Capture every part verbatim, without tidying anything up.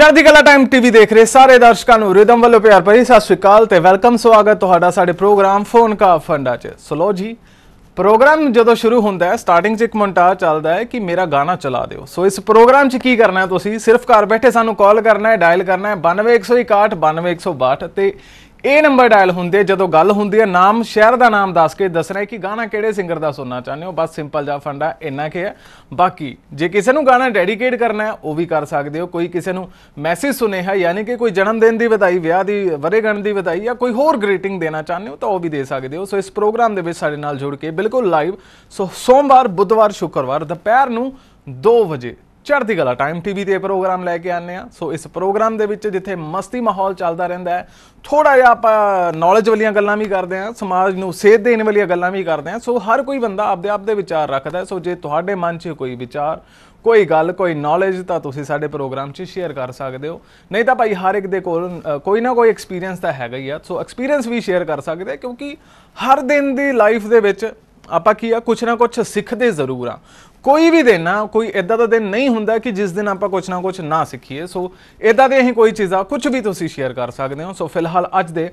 Chardikla time TV देख रहे सारे दर्शकों नूं रिदम वालों प्यार भरी सत श्री अकाल ते वेलकम स्वागत तुहाडा साडे प्रोग्राम फोन का फंडा च। सो लो जी, प्रोग्राम जो शुरू होंदा है स्टार्टिंग च एक मोन्टाज चलता है कि मेरा गाना चला दो। सो इस प्रोग्राम च की करना है, तुसीं सिर्फ घर बैठे सानूं कॉल करना है, डायल करना है बानवे एक सौ इकाहठ बानवे एक सौ बाहठ ते ਇਹ ਨੰਬਰ ਡਾਇਲ ਹੁੰਦੇ। ਜਦੋਂ ਗੱਲ ਹੁੰਦੀ ਹੈ ਨਾਮ ਸ਼ਹਿਰ ਦਾ ਨਾਮ ਦੱਸ ਕੇ ਦੱਸਣਾ ਕਿ ਗਾਣਾ ਕਿਹੜੇ ਸਿੰਗਰ ਦਾ ਸੁਣਨਾ ਚਾਹੁੰਦੇ ਹੋ। ਬਸ ਸਿੰਪਲ ਜਿਹਾ ਫੰਡਾ ਇੰਨਾ ਕਿ ਹੈ। ਬਾਕੀ ਜੇ ਕਿਸੇ ਨੂੰ ਗਾਣਾ ਡੈਡੀਕੇਟ ਕਰਨਾ ਹੈ ਉਹ ਵੀ ਕਰ ਸਕਦੇ ਹੋ। ਕੋਈ ਕਿਸੇ ਨੂੰ ਮੈਸੇਜ ਸੁਨੇਹਾ ਯਾਨੀ ਕਿ ਕੋਈ ਜਨਮ ਦਿਨ ਦੀ ਵਧਾਈ, ਵਿਆਹ ਦੀ ਵਰੇਗੰਢ ਦੀ ਵਧਾਈ ਜਾਂ ਕੋਈ ਹੋਰ ਗ੍ਰੀਟਿੰਗ ਦੇਣਾ ਚਾਹੁੰਦੇ ਹੋ ਤਾਂ ਉਹ ਵੀ ਦੇ ਸਕਦੇ ਹੋ। ਸੋ ਇਸ ਪ੍ਰੋਗਰਾਮ ਦੇ ਵਿੱਚ ਸਾਡੇ ਨਾਲ ਜੁੜ ਕੇ ਬਿਲਕੁਲ ਲਾਈਵ ਸੋ ਸੋਮਵਾਰ, ਬੁੱਧਵਾਰ, ਸ਼ੁੱਕਰਵਾਰ ਦੁਪਹਿਰ ਨੂੰ ਦੋ ਵਜੇ चढ़ती कला टाइम टीवी ते प्रोग्राम लैके आने। सो इस प्रोग्राम दे विच जिथे मस्ती माहौल चलता रहता है, थोड़ा जहा आप नॉलेज वाली गल्लां भी करते हैं, समाज नूं सेध देने वाली गल्लां भी करते हैं। सो हर कोई बंदा आपदे आपदे विचार रखता है। सो जे तुहाडे मन च कोई विचार, कोई गल, कोई नॉलेज तो तुसीं साडे प्रोग्राम च शेयर कर सकते हो। नहीं तो भाई हर एक दे कोल कोई ना कोई एक्सपीरियंस तो हैगा ही आ। सो एक्सपीरियंस भी शेयर कर सकते क्योंकि हर दिन की लाइफ दे विच आपां की आ कुछ ना कुछ सीखते जरूर आ। कोई भी दिन ना कोई इदा का दिन नहीं होंदा कि जिस दिन आप कुछ ना कुछ ना सीखीए। सो इदा दे ही कोई चीज़ा कुछ भी तुसीं शेयर कर सकते हो। सो फिलहाल अज दे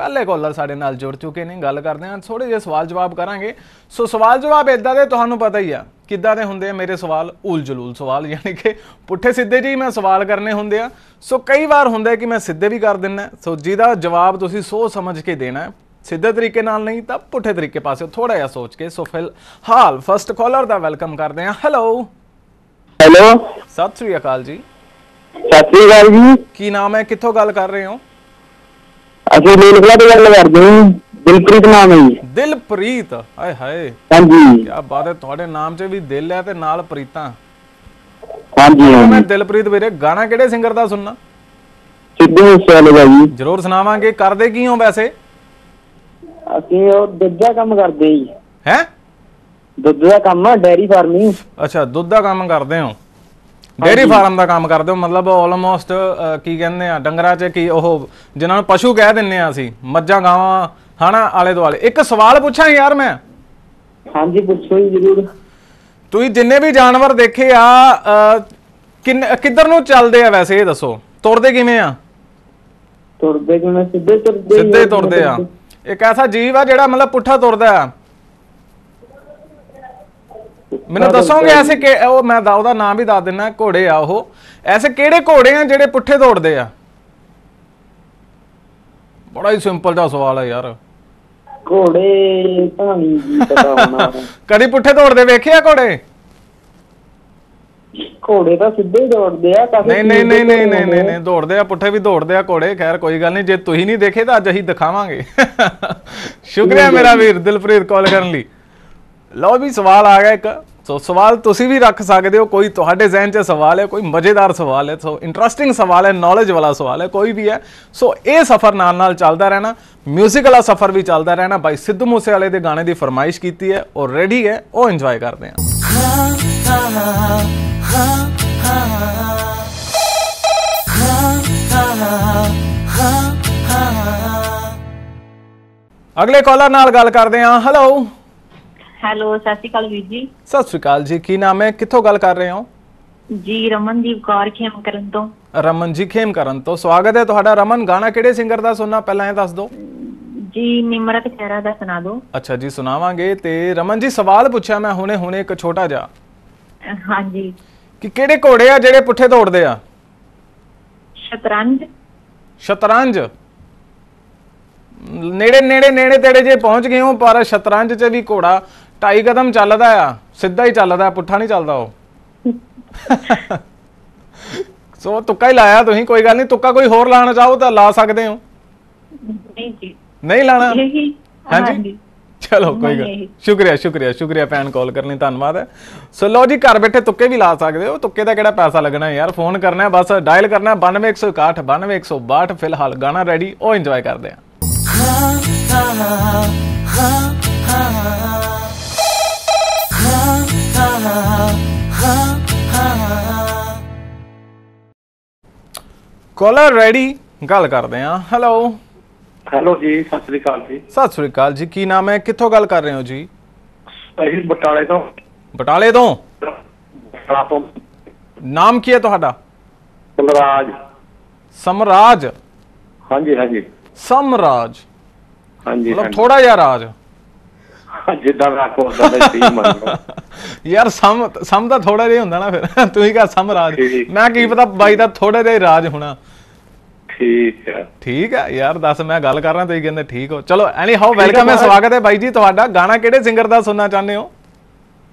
पहले कॉलर साडे नाल जुड़ चुके ने। गल करदे हां थोड़े जे सवाल जवाब करांगे। सो सवाल जवाब इदा दे तुहानूं पता ही आ किदा दे हुंदे आ मेरे सवाल, उल जलूल सवाल यानी कि पुठे सीधे जी मैं सवाल करने होंदे आ। सो कई बार होंदा है कि मैं सीधे भी कर दिंदा। सो जिहदा जवाब तुसीं सोच समझ के देना है, सीधे तरीके नाल नहीं तो पुठे तरीके पास थोड़ा जहा सोच के। सो फिलहाल फर्स्ट कॉलर दा वेलकम करते हैं। हेलो हेलो, सत श्री अकाल जी। सत श्री अकाल जी, की नाम है, किथों गल कर रहे हो? असली नीलकला तो गल कर रहे हैं, दिलप्रीत नाम है जी। दिलप्रीत, हाय हाय, हां जी क्या बात है, तुम्हारे नाम च भी दिल है ते नाल प्रीता। हां जी हां, मैं दिलप्रीत वीरे गाना किहड़े सिंगर दा सुनना? सिद्धू मूसेवाले दा जी। जरूर सुनावांगे। करदे की हो वैसे? पशु कह दिंने आ असीं, मज्जां गावां हना आले दुआले। एक सवाल पुछां यार मैं? हां जी पुछो जरूर। तुसीं जिन्ने भी जानवर देखे आ किधर नूं चलदे आ वैसे, ये दसो तुरदे किवें आ? तुरदे किवें? सिद्धे तुरदे, सिद्धे तुरदे आ। एक ऐसा जीव है जेड़ा मतलब पुठा तुरदा है, मैनूं दसोगे ऐसे के? ओ मैं दाउदा नाम भी दस दिना, घोड़े आ ओह। ऐसे केड़े घोड़े हैं जेड़े पुठे दौड़दे आ? बड़ा ही सिंपल दा सवाल है यार। घोड़े तां नहीं जी पता होना। कदी पुठे दौड़दे वेखे आ घोड़े? घोड़े तो सीधे दौड़दे आ। नहीं नहीं नहीं नहीं नहीं नहीं नहीं दौड़दे आ, पुठे भी दौड़दे आ घोड़े। खैर कोई गल नहीं, जे तुसीं नहीं देखे तां अज असीं दिखावांगे। शुक्रिया मेरा वीर दिलप्रीत कॉल करन लई। लो भी सवाल आ गया एक। सो सवाल तुसीं भी रख सकदे हो, कोई तुहाडे ज़हन 'च सवाल है, कोई मज़ेदार सवाल है, सो इंटरस्टिंग सवाल है, नॉलेज वाला सवाल है, कोई भी है। सो ये सफ़र नाल नाल चलदा रहना, म्यूजिक वाला सफ़र भी चलदा रहना। भाई सिद्धू मूसेवाले दे गाने दी फरमाइश कीती है और रेडी है, वो इंजॉय करदे आं। अगले कॉलर नाल गल करदे हां। हेलो हेलो, सत श्री अकाल वीर जी। सत श्री अकाल जी, की नाम है, किथों गल कर रहे हो जी? रमनदीप कौर खेमकरन तो। रमन जी खेमकरन तो स्वागत है तुहाडा। रमन गाना किहड़े सिंगर दा सुनना पहला ये दस दो जी। निमरत खैरा दा सुना दो। अच्छा जी सुनावांगे। ते रमन जी सवाल पूछा मैं हुणे हुणे एक छोटा जा। हां जी, कि केड़े घोड़े आ जेड़े पुठे दौड़दे आ? शतरंज। शतरंज, नेड़े नेड़े नेड़े तेड़े जे पहुंच गए हो, पर शतरंज च भी घोड़ा ढाई कदम चलदा आ, सीधा ही चलदा, पुठा नहीं चलदा वो। सो तुक्का ही लाया तुसीं, कोई गल नहीं। तुक्का कोई होर लाना चाहो तो ला सकदे हो। नहीं जी, नहीं लाना। हां जी चलो कोई गल, शुक्रिया शुक्रिया शुक्रिया भैन कॉल करनी, धन्नवाद है। सो लो जी, घर बैठे तुक्के भी ला सकते हो। तुक्के का किहड़ा पैसा लगना है यार, फोन करना है बस, डायल करना है बानवे एक सौ इकाहठ बानवे एक सौ बाहठ। फिलहाल गाना रेडी, ओ इंजॉय करते हैं। कॉलर रेडी, गल करते हैं। हेलो हेलो जी, सत श्री अकाल जी। सत श्री अकाल जी, की नाम है, किथों गल कर रहे हो जी? बटाले तो। बटाले तो? नाम की है तुम्हारा? कुलराज। समराज। हाँ जी हाँ जी समराज। हाँ जी मतलब थोड़ा यार राज जिदा रखो यार सम सम दा थोड़ा जिहा हुंदा ना फिर तुसीं कहा समराज मैं की पता बाई दा थोड़ा जिहा राज होना। ठीक है ठीक है यार दस मैं गल कर रहा तुसीं कहंदे ठीक हो। चलो एनी हाउ वेलकम है स्वागत है बाई जी तुहाडा। गाना किहड़े सिंगर दा सुनना चाहंदे हो?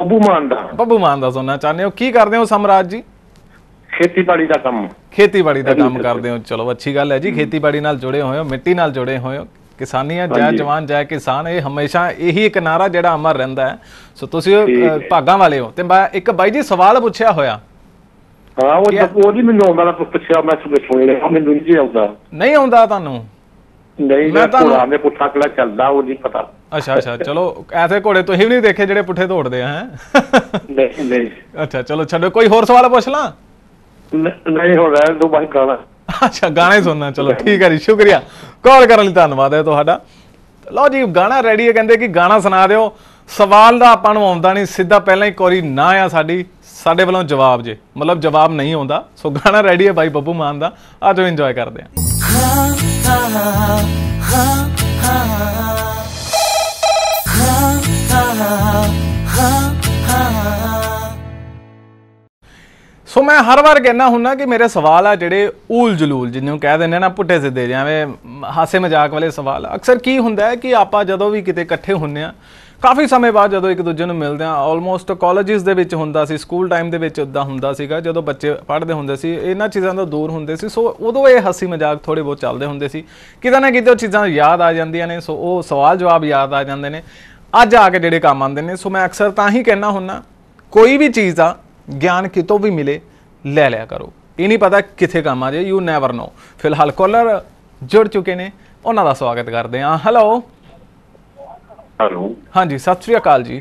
ਬੱਬੂ ਮਾਨ ਦਾ। ਬੱਬੂ ਮਾਨ ਦਾ ਸੁਣਨਾ ਚਾਹੁੰਦੇ ਹੋ। ਕੀ ਕਰਦੇ ਹੋ ਸਮਰਾਜ ਜੀ? ਖੇਤੀਬਾੜੀ ਦਾ ਕੰਮ। ਖੇਤੀਬਾੜੀ ਦਾ ਕੰਮ ਕਰਦੇ ਹੋ। ਚਲੋ ਅੱਛੀ ਗੱਲ ਹੈ ਜੀ। ਖੇਤੀਬਾੜੀ ਨਾਲ ਜੁੜੇ ਹੋਏ ਹੋ ਮਿੱਟੀ ਨਾਲ ਜੁੜੇ ਹੋਏ ਹੋ। ਕਿਸਾਨੀਆਂ ਜੈ ਜਵਾਨ ਜੈ ਕਿਸਾਨ ਇਹ ਹਮੇਸ਼ਾ ਇਹੀ ਇੱਕ ਨਾਰਾ ਜਿਹੜਾ ਅਮਰ ਰਹਿੰਦਾ ਹੈ। ਸੋ ਤੁਸੀਂ ਭਾਗਾਂ ਵਾਲੇ ਹੋ। ਤੇ ਮੈਂ ਇੱਕ ਬਾਈ ਜੀ ਸਵਾਲ ਪੁੱਛਿਆ ਹੋਇਆ। ਹਾਂ ਉਹ ਜੀ ਮੈਨੂੰ ਆਉਂਦਾ ਪੁੱਛਿਆ ਮੈਂ ਸੁਣ ਲਿਆ ਮੈਨੂੰ ਨਹੀਂ ਆਉਂਦਾ। ਨਹੀਂ ਆਉਂਦਾ ਤੁਹਾਨੂੰ? ਨਹੀਂ ਮੈਂ ਤੁਹਾਨੂੰ ਆਨੇ ਪੁੱਠਾ ਕਿਹੜਾ ਚੱਲਦਾ ਉਹ ਨਹੀਂ ਪਤਾ। अच्छा अच्छा चलो ऐसे घोड़े तुम भी नहीं देखे जेडे पुठे दौड़ते हैं। अच्छा चलो छोड़ो कोई होर सवाल पूछ ला। नहीं हो रहा है तो बस गाना। अच्छा गाने सुनना। चलो ठीक है जी शुक्रिया कॉल करने लिए धन्यवाद है तुहाडा। लो जी गाना रेडी है कहंदे कि गाना सुना दिओ। सवाल दा आपां नूं आउंदा नहीं सीधा पहला ही कोरी ना आ साडी साडे वल्लों जवाब जे मतलब जवाब नहीं आउंदा। सो गाना रेडी है भाई ਬੱਬੂ ਮਾਨ ਦਾ आज इंजॉय करते हैं। सो so, मैं हर बार कहना हूं कि मेरे सवाल आ जेडे ऊल जलूल जिन्होंने कह देने ना पुट्ठे सीधे जिवें हासे मजाक वाले सवाल अक्सर की हुंदा है कि आप जदों भी किते इकट्ठे हुंदे आ काफ़ी समय बाद जदों एक दूजे नूं मिलदे आ ऑलमोस्ट कॉलेजेस दे विच हुंदा सी स्कूल टाइम दे विच उदां हुंदा सीगा जदों बच्चे पढ़दे हुंदे सी इन्हां चीज़ां तो दूर हुंदे सी। सो उदों ये हंसी मजाक थोड़े बहुत चलदे हुंदे सी किते ना किते चीज़ां याद आ जांदियां ने। सो वो सवाल जवाब याद आ जांदे ने अज आके जेडे काम आते हैं। सो मैं अक्सर तां ही कहना हुंदा कोई भी चीज़ आ ज्ञान कितों भी मिले ले लिया करो। ये नहीं पता किथे काम आ जाए यू नैवर नो। फिलहाल कॉलर जुड़ चुके ने उन्हां दा स्वागत करते हैं। हैलो हैलो हाँ जी सत श्री अकाल जी।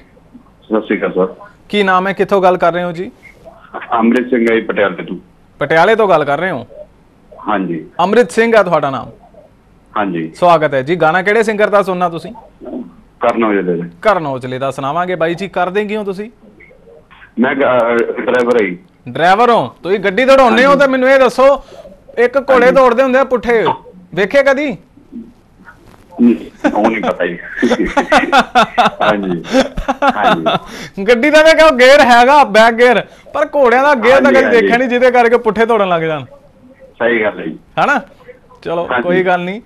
सत श्री अकाल सर। की नाम है कितों गल कर रहे हो जी? अमृत सिंह है पटियाले तो। पटियाले तो गल कर रहे हो? हाँ जी। अमृत सिंह है तुहाडा नाम? हाँ जी। स्वागत है जी। गाना किहड़े सिंगर दा सुनना तुसीं? ਕਰਨ ਔਜਲੇ ਦਾ। ਕਰਨ ਔਜਲੇ ਦਾ ਸੁਣਾਵਾਂਗੇ ਬਾਈ ਜੀ। ਕਰਦੇ ਕਿਉਂ ਤੁਸੀਂ? ਮੈਂ ਡਰਾਈਵਰ ਹਾਂ। ਡਰਾਈਵਰ ਹੋ ਤੁਸੀਂ ਗੱਡੀ ਦੌੜਾਉਂਦੇ ਹੋ ਤਾਂ ਮੈਨੂੰ ਇਹ ਦੱਸੋ ਇੱਕ ਘੋੜੇ ਦੌੜਦੇ ਹੁੰਦੇ ਆ ਪੁੱਠੇ ਵੇਖੇ ਕਦੀ? ਉਹ ਨਹੀਂ ਪਤਾ ਜੀ। ਹਾਂਜੀ ਹਾਂਜੀ ਗੱਡੀ ਦਾ ਵੇਖੋ ਗੇਅਰ ਹੈਗਾ ਬੈਕ ਗੇਅਰ ਪਰ ਘੋੜਿਆਂ ਦਾ ਗੇਅਰ ਤਾਂ ਕਦੀ ਦੇਖਿਆ ਨਹੀਂ ਜਿਹਦੇ ਕਰਕੇ ਪੁੱਠੇ ਦੌੜਨ ਲੱਗ ਜਾਣ। ਸਹੀ ਗੱਲ ਹੈ ਜੀ ਹੈਨਾ। ਚਲੋ ਕੋਈ ਗੱਲ ਨਹੀਂ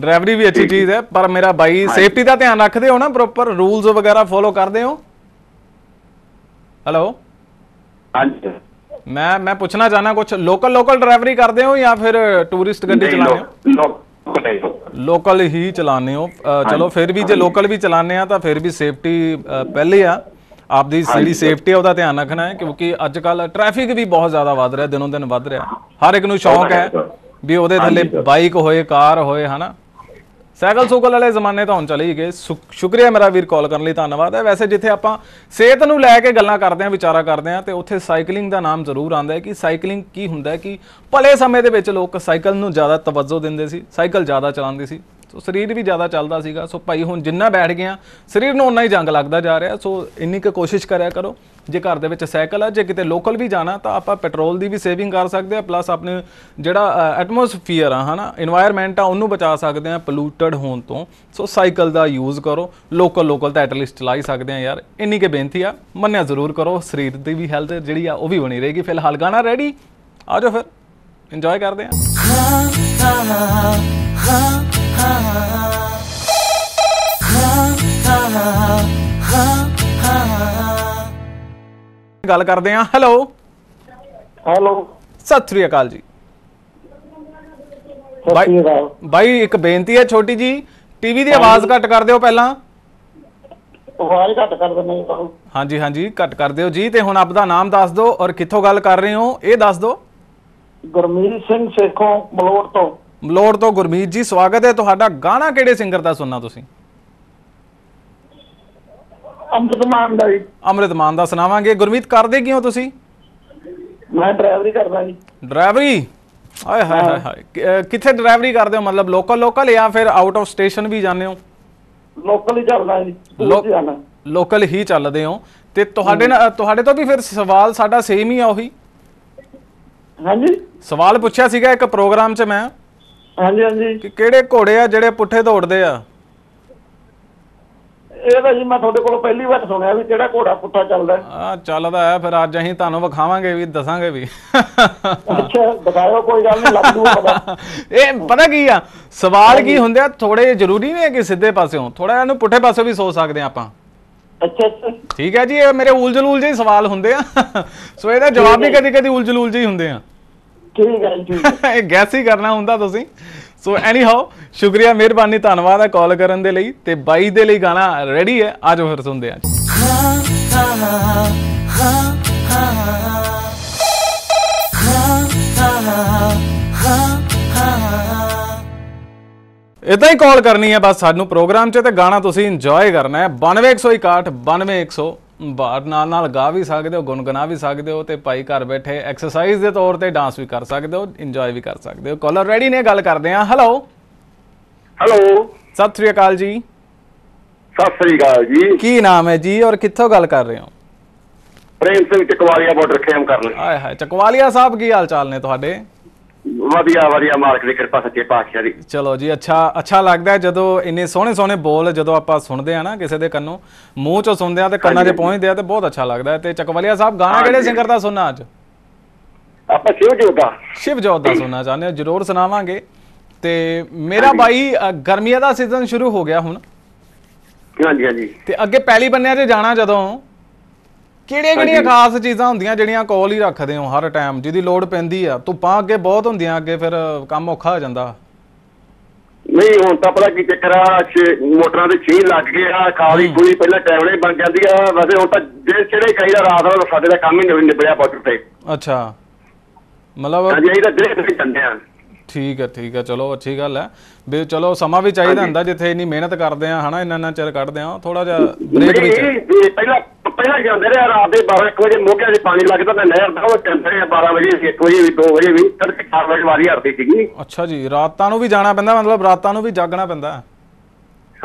ਡਰਾਈਵਰੀ ਵੀ ਅੱਛੀ ਚੀਜ਼ ਹੈ ਪਰ ਮੇਰਾ ਬਾਈ ਸੇਫਟੀ ਦਾ ਧਿਆਨ ਰੱਖਦੇ ਹੋ ਨਾ ਪ੍ਰੋਪਰ ਰੂਲਸ ਵਗੈਰਾ ਫੋਲੋ ਕਰਦੇ ਹੋ? ਹੈਲੋ ਹਾਂਜੀ ਮੈਂ ਮੈਂ ਪੁੱਛਣਾ ਚਾਹਨਾ ਕੁਝ ਲੋਕਲ ਲੋਕਲ ਡਰਾਈਵਰੀ ਕਰਦੇ ਹੋ ਜਾਂ ਫਿਰ ਟੂਰਿਸਟ ਗੱਡੀ ਚਲਾਉਂਦੇ ਹੋ? ਲੋਕਲ ਹੀ ਚਲਾਉਂਦੇ ਹੋ। ਚਲੋ ਫਿਰ ਵੀ ਜੇ ਲੋਕਲ ਵੀ ਚਲਾਉਂਦੇ ਆ ਤਾਂ ਫਿਰ ਵੀ ਸੇਫਟੀ ਪਹਿਲੇ ਆ ਆਪਦੀ ਜਿਹੜੀ ਸੇਫਟੀ ਆ ਉਹਦਾ ਧਿਆਨ ਰੱਖਣਾ ਹੈ ਕਿਉਂਕਿ ਅੱਜ ਕੱਲ ਟ੍ਰੈਫਿਕ ਵੀ ਬਹੁਤ ਜ਼ਿਆਦਾ ਵੱਧ ਰਿਹਾ ਦਿਨੋਂ ਦਿਨ ਵੱਧ ਰਿਹਾ। ਹਰ ਇੱਕ ਨੂੰ ਸ਼ੌਂਕ ਹੈ ਵੀ ਉਹਦੇ ਥੱਲੇ ਬਾਈਕ ਹੋਏ ਕਾਰ ਹੋਏ ਹਨਾ ਸਾਈਕਲ ਸੂਕਲ ਵਾਲੇ ਜ਼ਮਾਨੇ ਤਾਂ ਹੁਣ ਚਲੇ ਹੀ ਗਏ। ਸ਼ੁਕਰੀਆ ਮੇਰਾ ਵੀਰ ਕਾਲ ਕਰਨ ਲਈ ਧੰਨਵਾਦ ਹੈ। ਵੈਸੇ ਜਿੱਥੇ ਆਪਾਂ ਸਿਹਤ ਨੂੰ ਲੈ ਕੇ ਗੱਲਾਂ ਕਰਦੇ ਹਾਂ ਵਿਚਾਰਾ ਕਰਦੇ ਹਾਂ ਤੇ ਉੱਥੇ ਸਾਈਕਲਿੰਗ ਦਾ ਨਾਮ ਜ਼ਰੂਰ ਆਉਂਦਾ ਹੈ ਕਿ ਸਾਈਕਲਿੰਗ ਕੀ ਹੁੰਦਾ ਹੈ ਕਿ ਭਲੇ ਸਮੇਂ ਦੇ ਵਿੱਚ ਲੋਕ ਸਾਈਕਲ ਨੂੰ ਜ਼ਿਆਦਾ ਤਵੱਜੋ ਦਿੰਦੇ ਸੀ ਸਾਈਕਲ ਜ਼ਿਆਦਾ ਚਲਾਉਂਦੇ ਸੀ ਸੋ ਸਰੀਰ ਵੀ ਜ਼ਿਆਦਾ ਚੱਲਦਾ ਸੀਗਾ। ਸੋ ਭਾਈ ਹੁਣ ਜਿੰਨਾ ਬੈਠ ਗਿਆ ਸਰੀਰ ਨੂੰ ਉਨਾ ਹੀ ਜੰਗ ਲੱਗਦਾ ਜਾ ਰਿਹਾ। ਸੋ ਇੰਨੀ ਕੁ ਕੋਸ਼ਿਸ਼ ਕਰਿਆ ਕਰੋ ਜੇ ਘਰ ਦੇ ਵਿੱਚ ਸਾਈਕਲ ਆ ਜੇ ਕਿਤੇ ਲੋਕਲ ਵੀ ਜਾਣਾ ਤਾਂ ਆਪਾਂ ਪੈਟਰੋਲ ਦੀ ਵੀ ਸੇਵਿੰਗ ਕਰ ਸਕਦੇ ਆ ਪਲੱਸ ਆਪਣੇ ਜਿਹੜਾ ਐਟਮੋਸਫੀਅਰ ਆ ਹਨਾ ਇਨਵਾਇਰਨਮੈਂਟ ਆ ਉਹਨੂੰ ਬਚਾ ਸਕਦੇ ਆ ਪੋਲੂਟਡ ਹੋਣ ਤੋਂ। ਸੋ ਸਾਈਕਲ ਦਾ ਯੂਜ਼ ਕਰੋ ਲੋਕਲ ਲੋਕਲ ਤਾਂ ਐਟਲੀਸਟ ਚਲਾ ਹੀ ਸਕਦੇ ਆ ਯਾਰ ਇੰਨੀ ਕੁ ਬੇਨਤੀ ਆ ਮੰਨਿਆ ਜ਼ਰੂਰ ਕਰੋ ਸਰੀਰ ਦੀ ਵੀ ਹੈਲਥ ਜਿਹੜੀ ਆ ਉਹ ਵੀ ਬਣੀ ਰਹੇਗੀ। ਫਿਲਹਾਲ ਗਾਣਾ ਰੈਡੀ ਆ ਜਾਓ ਫਿਰ ਇੰਜੋਏ ਕਰਦੇ ਆ। Ha ha ha ha गल करते हैं। हेलो हेलो सत श्री अकाल जी। भाई भाई एक बेनती है छोटी जी टीवी की आवाज घट कर दो पहला। हाँ जी हाँ जी घट कर दो जी। तो हुण आपदा नाम दस दो और कित्थों गल कर रहे हो ये दस दो। गुरमीत सिंह सेखों बलोड़ तो। ਮਲੋੜ ਤੋਂ ਗੁਰਮੀਤ ਜੀ ਸਵਾਗਤ ਹੈ ਤੁਹਾਡਾ। ਗਾਣਾ ਕਿਹੜੇ ਸਿੰਗਰ ਦਾ ਸੁਣਨਾ ਤੁਸੀਂ? ਅੰਮ੍ਰਿਤ ਮਾਨ ਦਾ। ਅੰਮ੍ਰਿਤ ਮਾਨ ਦਾ ਸੁਣਾਵਾਂਗੇ। ਗੁਰਮੀਤ ਕਰਦੇ ਕਿਉਂ ਤੁਸੀਂ? ਮੈਂ ਡਰਾਈਵਰੀ ਕਰਦਾ ਜੀ। ਡਰਾਈਵਰੀ ਆਏ ਹਾਏ ਹਾਏ ਹਾਏ ਕਿੱਥੇ ਡਰਾਈਵਰੀ ਕਰਦੇ ਹੋ ਮਤਲਬ ਲੋਕਲ ਲੋਕਲ ਜਾਂ ਫਿਰ ਆਊਟ ਆਫ ਸਟੇਸ਼ਨ ਵੀ ਜਾਂਦੇ ਹੋ? ਲੋਕਲ ਹੀ ਚੱਲਦਾ ਜੀ। ਲੋਕਲ ਹੀ ਚੱਲਦੇ ਹੋ ਤੇ ਤੁਹਾਡੇ ਨਾਲ ਤੁਹਾਡੇ ਤੋਂ ਵੀ ਫਿਰ ਸਵਾਲ ਸਾਡਾ ਸੇਮ ਹੀ ਆ ਉਹੀ। हाँ जी सवाल पूछा सीगा एक प्रोग्राम च मैं। हाँ जी हाँ जी कि केड़े घोड़े आ जेड़े पुठे दौड़दे आ? ठीक है जी मेरे उलझ उलझ ही सवाल होंगे सो ए जवाब भी कदी कदी उलझ उलझ ही होंगे गैस ही करना होंगे। सो एनी हाउ शुक्रिया मेहरबानी धन्नवाद है कॉल करने के लिए ते बाई दे लिए गाना रेडी है आज फिर सुनते हैं। इदा ही कॉल करनी है बस सानू प्रोग्राम च ते गाना तुसीं इंजॉय करना है बानवे एक सौ इकाहठ बानवे एक सौ बार नाल नाल गा भी सकते हो गुनगुना भी सकते हो तो भाई घर बैठे एक्सरसाइज के तौर पर डांस भी कर सकते हो इंजॉय भी कर सकते हो। कॉलर रेडी ने गल करते हैं। हेलो हेलो सत श्री अकाल जी। सत श्री अकाल जी की नाम है जी और कित्थों गल कर रहे हो? प्रेम सिंह चकवालिया बॉर्डर खेम कर ले। हाय हाय चकवालिया साहब की हाल चाल ने तुहाडे? वधिया वधिया मालिक दी कृपा सच्चे पातशाह दी। चलो जी अच्छा अच्छा लगता है जो इन्ने सोहने सोहने बोल जो आप सुनते हैं ना किसी के कन्नों मूँह चो सुनते हैं तो कन्ना च पहुँचते हैं तो बहुत अच्छा लगता है। तो चकवालिया साहब गाना किहड़े सिंगर दा सुनना अज? आपां शिवजोत दा शिवजोत दा सुनना चाहते हो जरूर सुनावांगे। ते मेरा भाई गर्मियां दा सीजन शुरू हो गया हुण। हाँ जी हाँ जी ते अगे पहली बन्ने च जाना जदों ਕਿਹੜੀਆਂ ਕਿਹੜੀਆਂ ਖਾਸ ਚੀਜ਼ਾਂ ਹੁੰਦੀਆਂ ਜਿਹੜੀਆਂ ਕੋਲ ਹੀ ਰੱਖਦੇ ਹੋ ਹਰ ਟਾਈਮ ਜਿਹਦੀ ਲੋੜ ਪੈਂਦੀ ਆ? ਧੁੱਪਾਂ ਅੱਗੇ ਬਹੁਤ ਹੁੰਦੀਆਂ ਅੱਗੇ ਫਿਰ ਕੰਮ ਔਖਾ ਹੋ ਜਾਂਦਾ। ਨਹੀਂ ਹੁਣ ਤਾਂ ਪਤਾ ਕੀ ਚੱਕਰ ਆ ਮੋਟਰਾਂ ਦੇ ਛੀਂ ਲੱਗ ਗਏ ਆ ਖਾਲੀ ਪੂਰੀ ਪਹਿਲਾਂ ਟਾਈਮ ਨਹੀਂ ਬਣ ਜਾਂਦੀ ਆ ਵੈਸੇ ਹੁਣ ਤਾਂ ਜਿਹੜੇ ਜਿਹੜੇ ਕਹੀਦਾ ਰਾਤ ਵਾਲਾ ਸਾਡੇ ਦਾ ਕੰਮ ਹੀ ਨਿਬੜਿਆ ਬਾਰਡਰ ਤੇ। ਅੱਛਾ ਮਤਲਬ ਹਾਂਜੀ ਇਹਦਾ ਡੇਢ ਦਿਨ ਚੰਦੇ ਆ। ठीक है ठीक है चलो अच्छी गल है भी चलो समा भी चाहिए होंगे जिथे इन्नी मेहनत करते हैं है ना इन्ना इन्ना चिर कढ़दे आ थोड़ा जा ब्रेक भी चाहिए। पहला पहला जांदे रहे रात दे बारह बजे मोके दे पानी लगदा ते नहर दा ओह टैंपरे बारह बजे एक बजे भी दो बजे भी तड़के चार बजे वारी हरदी सीगी। अच्छा जी रातां नूं भी जाना पैंदा मतलब रातां नूं भी जागना पैंदा?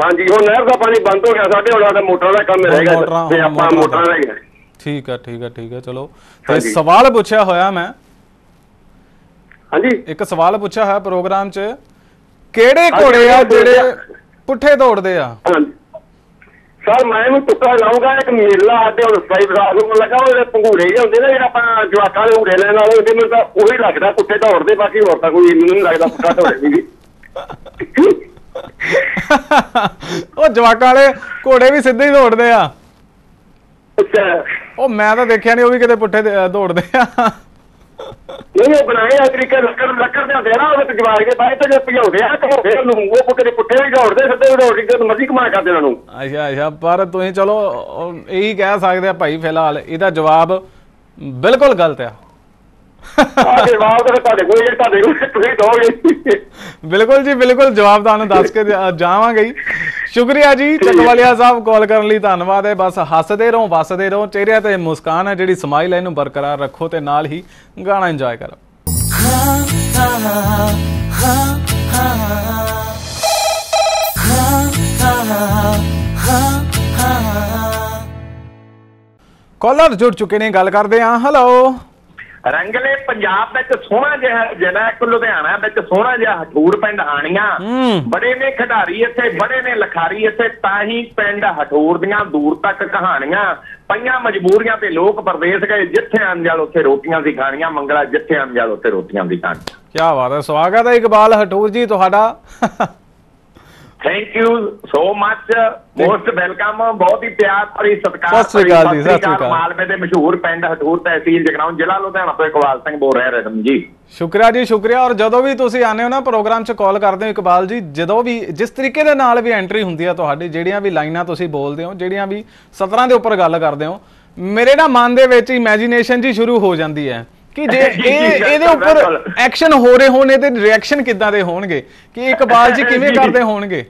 हां जी हुण नहर दा पानी बंद हो गया साडे हुण दा मोटरां दा काम रह गया ते आपां मोटरां रह गया। ठीक है ठीक है ठीक है चलो ते सवाल पुछया होया मैं। हाँ जी एक सवाल पूछा है प्रोग्राम च केड़े घोड़े आ जेड़े पुठे दौड़दे आ? सर मैं भी तुक्का लाऊंगा एक मेला आते और साहिब राज को लगा और पंगूरे ही होंगे ना जेड़ा अपन जवाकां दे उड़े लेने वाले ओदे में तो ओही लगदा पुठे दौड़दे बाकी होर तां कोई इन्नू नहीं लगदा पुठा दौड़दे जी। ओ जवाकां वाले घोड़े भी सीधे ही दौड़दे आ? अच्छा ओ मैं तां देखिया नहीं ओ भी किते पुठे दौड़दे आ। जवाब बिलकुल गलत है बिलकुल जी बिलकुल जवाब तुहानू दस के जावांगे। शुक्रिया जी चकवालिया साहब कॉल करने लिए धन्नवाद है। बस हसते रहो वसते रहो चेहरे ते मुस्कान है जिहड़ी समाइल है इनू बरकरार रखो ते नाल ही गाना इंजॉय करो। कॉलर जुड़ चुके ने गल करते हैं। हेलो रंगले पंजाब विच सोहना जिहा जिला एक लुधियाना विच सोहना जिहा हठूर पिंड आनिया बड़े ने खिडारी इत्थे बड़े ने लखारी इत्थे ताही पिंड हठूर दियां दूर तक कहानियां पईयां मजबूरियां ते लोक परदेस गए जिथे अंजल उत्थे रोटियां सी खानियां मंगला जिथे अंजल उत्थे रोटियां सी खानियां। क्या बात है स्वागत है इकबाल हठूर जी तुहाडा। Thank you so much most welcome बहुत ही प्यार भरी सत्कार मालवे के मशहूर पिंड हठूर तहसील जगराऊं जिला लुधियाना तो इकबाल सिंह बोल रहा है रिदम जी। शुक्रिया जी शुक्रिया और जदों भी तुसीं आने हो ना प्रोग्राम च कॉल करते हो इकबाल जी जदों भी जिस तरीके दे नाल भी एंट्री हुंदी है तुहाडी जिहड़ियां भी लाइनां तुसीं बोलदे हो जिहड़ियां भी सतरां दे उपर गल करदे हो मेरे ना मन दे विच इमेजिनेशन जी शुरू हो जांदी है कि जे इहदे उपर एक्शन हो रहे होने ते रिएक्शन किदां दे होणगे कि इकबाल जी किवें करदे होणगे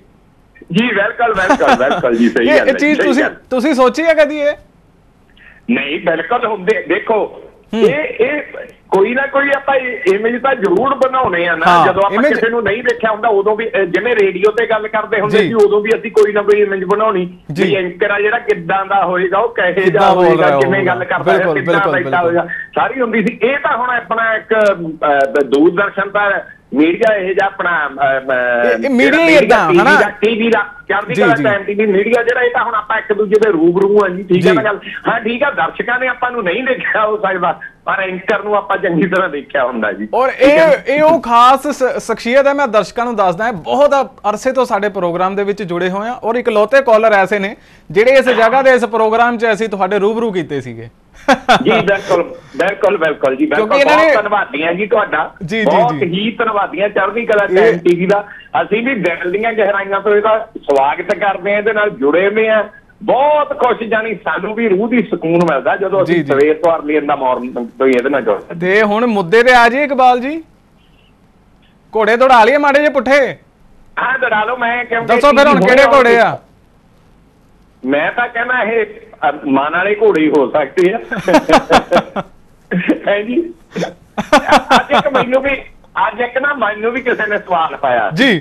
जी। बिल्कुल बिल्कुल बिल्कुल जी सही है। ये चीज तुसी तुसी सोची है कदी? ये नहीं बिल्कुल हुंदे देखो कोई ना कोई आप इमेज का जरूर बनाने ना हाँ, जो आप किसी को नहीं देखा होंगे उदो भी जिवें रेडियो से गल करते होंगे कि उदो भी असीं कोई ना कोई इमेज बनानी कि एंकर आ जिहड़ा किदां दा होएगा वो कहे जा होएगा किवें गल करदा है किदां बैठा होएगा सारी हुंदी सी। इह तां हुण अपना एक दूरदर्शन दा मीडिया यह अपना मीडिया ही इदा है ना टीवी का चढ़दीकला टाइम टीवी मीडिया जो हम आप एक दूजे के रूबरू हाँ जी ठीक है ना गल हाँ ठीक है दर्शकों ने आपू नहीं देखा हो सकता पर एंकर नूं आपां चंगी तरह देखा हुंदा जी। और ये वो खास शख्सियत है मैं दर्शकों को दसदा बहुत अरसे तो साडे प्रोग्राम दे विच जुड़े हुए हैं और इकलौते कॉलर ऐसे ने जिहड़े इस जगह के इस प्रोग्राम च असीं तुहाडे रूबरू कीते सीगे जी बिल्कुल बिल्कुल बिल्कुल जी बिल्कुल बहुत धन्यवादी है जी तुहाडा जी बहुत ही धन्यवादी है चढ़दीकला टाइम टीवी दा। असीं भी दिल दीआं गहराइयां तों इहदा स्वागत करदे हां इहदे नाल जुड़े हुए हैं बहुत खुश जानी सानू भी रूह दी सुकून मिलदा जदों असीं सवेर तो अर्ली इन द मॉर्निंग तो इहदे नाल जुड़दे ते हुण मुद्दे ते आ जाइए इकबाल जी घोड़े दौड़ा लिए माड़े जे पुठे हां दौड़ा लो मैं क्योंकि दसो फिर हुण किहड़े घोड़े आ मैं तां कहना इह मन वाले घोड़े हो सकते हैं है जी। अज एक मैनू भी अज एक ना मैनू भी किसी ने सवाल पाया जी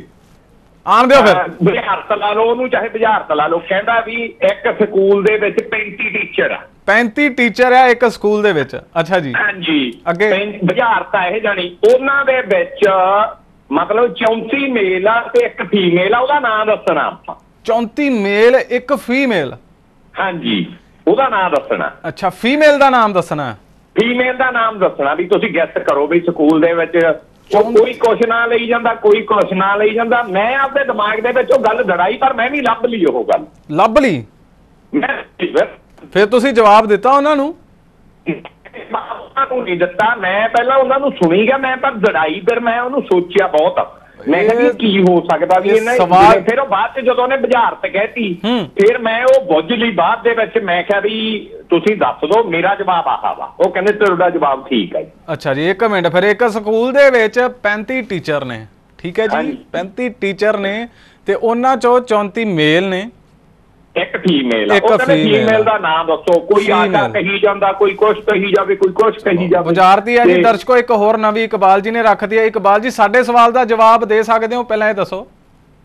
मतलब चौंती मेल एक फीमेल नाम दसना चौंती मेल एक फीमेल हां जी ओहदा नाम दसना अच्छा फीमेल का नाम दसना फीमेल का नाम दसना भी तुसीं गैस करो भी स्कूल कोई कुछ ना ली जाता कोई कुछ ना ली जाता मैं आपके दिमाग के गल दड़ाई पर मैं भी लभ ली वो गल लभ ली फिर तुसीं जवाब दिता उन्होंने नहीं दिता मैं पहला उन्होंने सुनी गया मैं पर दड़ाई फिर मैं उन्होंने सोचिया बहुत मैं कहती की हो सकता भी इन्हें फिर बाद जो उन्हें बुझारत कहती फिर मैं वो बुझ ली बाद मैं क्या भी तुसीं दस दो मेरा जवाब आहा वा वो कहंदे तेरा जवाब ठीक है। अच्छा जी एक मिनट फिर एक स्कूल दे विच पैंती टीचर ने ठीक है जी पैंती टीचर ने ते उन्हां चों चौंती मेल ने एक फीमेल एक फीमेल का नाम दसो कोई आटा कही जाता कोई कुछ कही जाए कोई कुछ कही जाए बुझारती है जी दर्शकों एक होर नवी इकबाल जी ने रख दी है। इकबाल जी साडे सवाल का जवाब दे सकते हो पहले दसो